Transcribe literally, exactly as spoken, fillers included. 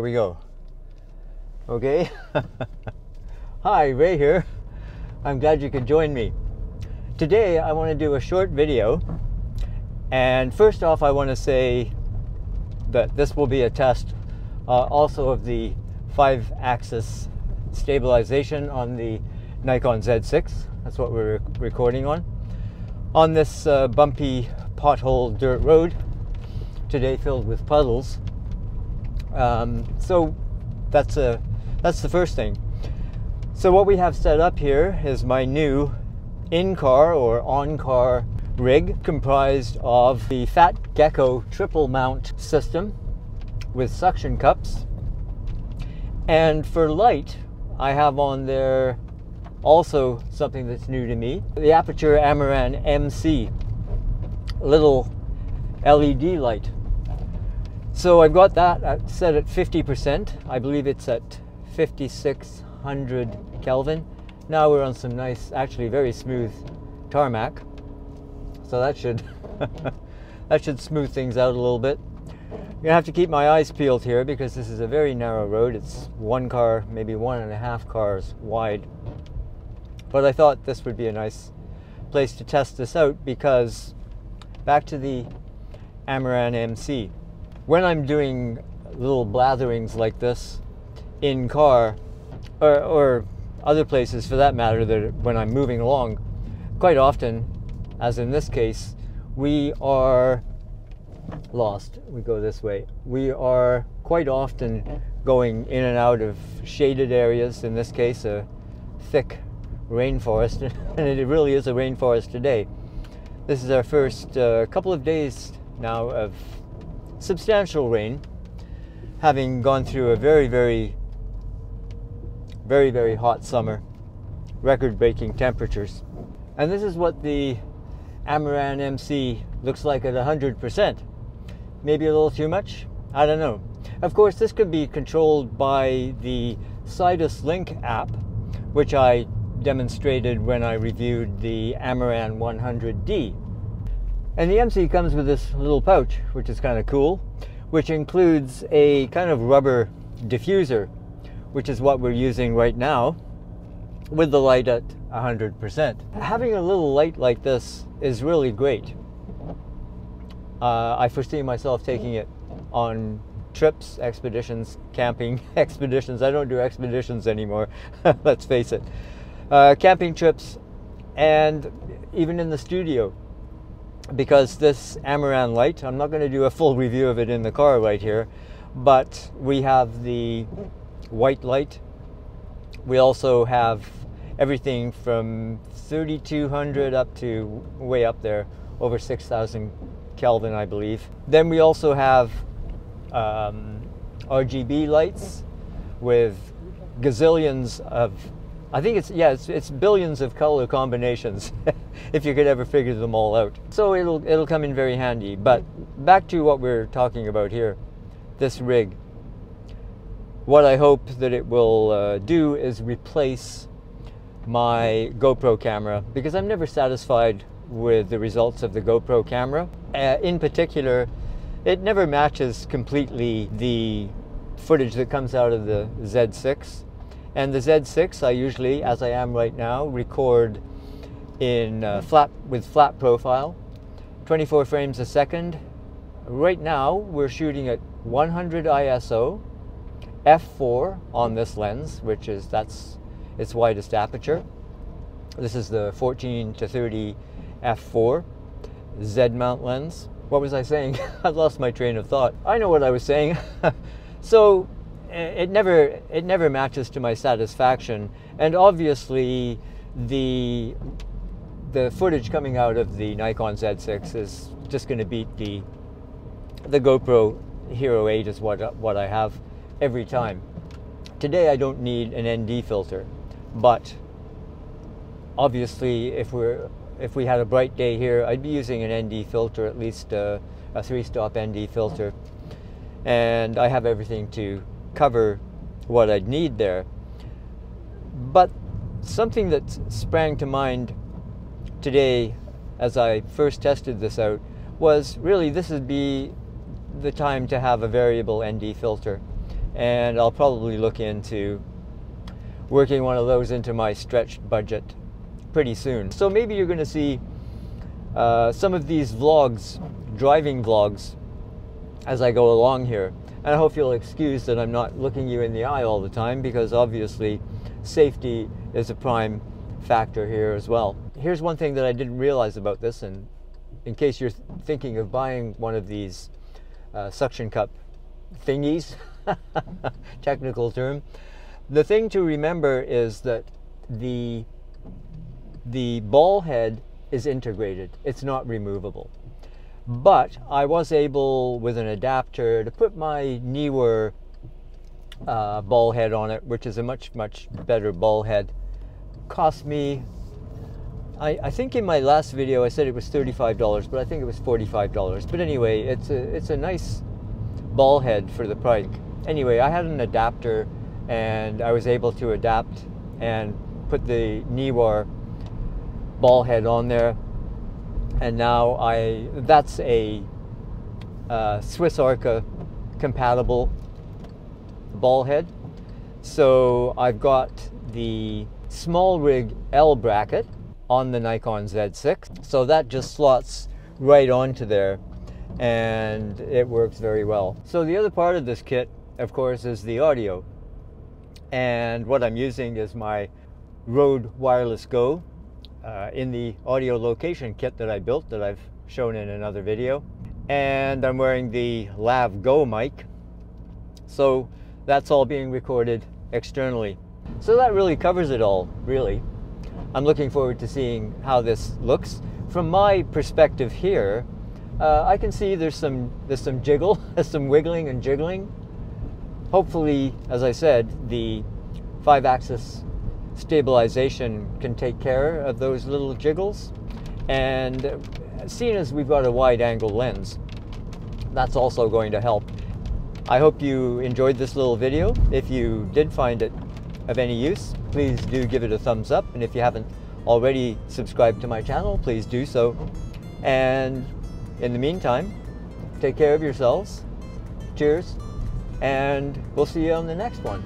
here we go. Okay. Hi, Ray here. I'm glad you could join me. Today I want to do a short video, and first off I want to say that this will be a test uh, also of the five axis stabilization on the Nikon Z six. That's what we're rec recording on. On this uh, bumpy pothole dirt road, today filled with puddles. Um, so that's, a, that's the first thing. So what we have set up here is my new in-car or on-car rig, comprised of the Fat Gecko triple mount system with suction cups. And for light, I have on there also something that's new to me, the Aputure Amaran M C little L E D light. So I've got that at, set at fifty percent. I believe it's at fifty-six hundred Kelvin. Now we're on some nice, actually very smooth tarmac. So that should, that should smooth things out a little bit. I'm gonna have to keep my eyes peeled here because this is a very narrow road. It's one car, maybe one and a half cars wide. But I thought this would be a nice place to test this out, because back to the Amaran M C. When I'm doing little blatherings like this in car, or, or other places for that matter, that when I'm moving along, quite often, as in this case, we are lost. We go this way. We are quite often going in and out of shaded areas, in this case a thick rainforest, and it really is a rainforest today. This is our first uh, couple of days now of substantial rain, having gone through a very, very, very, very hot summer, record-breaking temperatures. And this is what the Amaran M C looks like at one hundred percent. Maybe a little too much? I don't know. Of course, this could be controlled by the Sidus Link app, which I demonstrated when I reviewed the Amaran one hundred D. And the M C comes with this little pouch, which is kind of cool, which includes a kind of rubber diffuser, which is what we're using right now with the light at one hundred percent. Having a little light like this is really great. Uh, I foresee myself taking it on trips, expeditions, camping expeditions. I don't do expeditions anymore, let's face it. Uh, camping trips, and even in the studio, because this Amaran light, I'm not going to do a full review of it in the car right here, but we have the white light. We also have everything from thirty-two hundred up to way up there, over six thousand Kelvin, I believe. Then we also have um, R G B lights with gazillions of, I think it's, yeah, it's, it's billions of color combinations, if you could ever figure them all out. So it'll, it'll come in very handy. But back to what we're talking about here, this rig. What I hope that it will uh, do is replace my GoPro camera, because I'm never satisfied with the results of the GoPro camera. Uh, in particular, it never matches completely the footage that comes out of the Z six. And the Z six, I usually, as I am right now, record in uh, flat with flat profile, twenty-four frames a second. Right now, we're shooting at one hundred I S O, f four on this lens, which is that's its widest aperture. This is the fourteen to thirty f four Z mount lens. What was I saying? I lost my train of thought. I know what I was saying. So. It never, it never matches to my satisfaction, and obviously the the footage coming out of the Nikon Z six is just going to beat the the GoPro Hero eight is what what I have every time. Today I don't need an N D filter, but obviously if we're if we had a bright day here, I'd be using an N D filter, at least a, a three-stop N D filter, and I have everything to cover what I'd need there. But something that sprang to mind today as I first tested this out was really this would be the time to have a variable N D filter and I'll probably look into working one of those into my stretched budget pretty soon. So maybe you're going to see uh, some of these vlogs, driving vlogs, as I go along here. And I hope you'll excuse that I'm not looking you in the eye all the time, because obviously safety is a prime factor here as well. Here's one thing that I didn't realize about this, and in case you're thinking of buying one of these uh, suction cup thingies, technical term, the thing to remember is that the the ball head is integrated. It's not removable. But I was able, with an adapter, to put my Neewer uh, ball head on it, which is a much, much better ball head. Cost me, I, I think in my last video I said it was thirty-five dollars, but I think it was forty-five dollars. But anyway, it's a, it's a nice ball head for the price. Anyway, I had an adapter, and I was able to adapt and put the Neewer ball head on there. And now I, that's a uh, Swiss Arca compatible ball head. So I've got the small rig L bracket on the Nikon Z six. So that just slots right onto there, and it works very well. So the other part of this kit, of course, is the audio. And what I'm using is my Rode Wireless Go. Uh, in the audio location kit that I built, that I've shown in another video, and I'm wearing the Lav Go mic, so that's all being recorded externally. So that really covers it all, really. I'm looking forward to seeing how this looks from my perspective here. uh, I can see there's some there's some jiggle, some wiggling and jiggling. Hopefully, as I said, the five axis stabilization can take care of those little jiggles, and seeing as we've got a wide angle lens, that's also going to help. I hope you enjoyed this little video. If you did find it of any use, please do give it a thumbs up, and if you haven't already subscribed to my channel, please do so. And in the meantime, take care of yourselves. Cheers, and we'll see you on the next one.